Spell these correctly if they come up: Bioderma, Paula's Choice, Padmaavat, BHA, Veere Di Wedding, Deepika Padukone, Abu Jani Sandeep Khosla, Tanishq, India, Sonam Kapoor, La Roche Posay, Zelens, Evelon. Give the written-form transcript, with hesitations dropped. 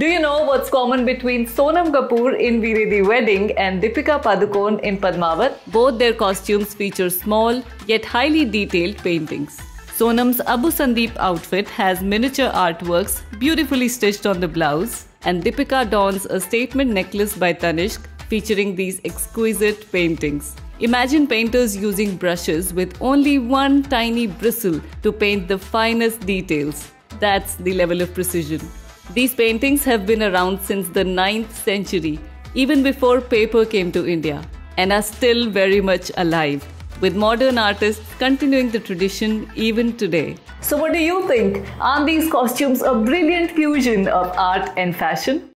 Do you know what's common between Sonam Kapoor in Veere Di Wedding and Deepika Padukone in Padmaavat? Both their costumes feature small yet highly detailed paintings. Sonam's Abu Sandeep outfit has miniature artworks beautifully stitched on the blouse, and Deepika dons a statement necklace by Tanishq featuring these exquisite paintings. Imagine painters using brushes with only one tiny bristle to paint the finest details. That's the level of precision. These paintings have been around since the 9th century, even before paper came to India, and are still very much alive, with modern artists continuing the tradition even today. So what do you think? Aren't these costumes a brilliant fusion of art and fashion?